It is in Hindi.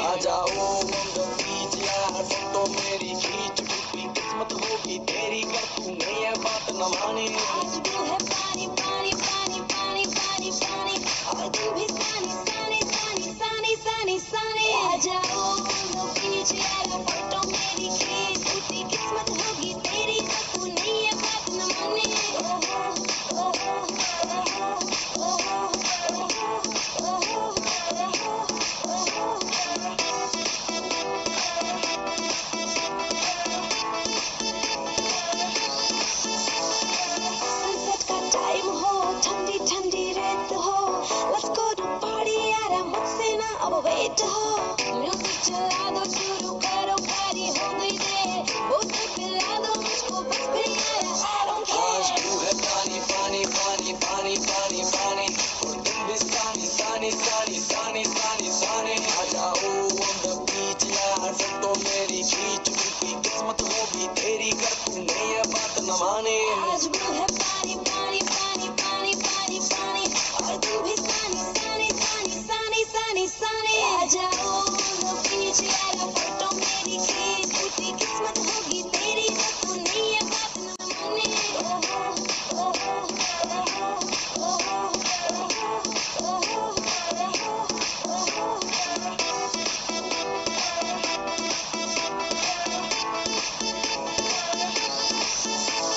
आ जाओ तो मेरी खींच टूटी किस्मत होगी तेरी कर तू नया बात न माने आज दिल है पानी पानी पानी पानी पानी पानी और तू भी सानी सानी सानी सानी सानी सानी आ जाओ तो पीछे आ जाओ तो मेरी खींच टूटी किस्मत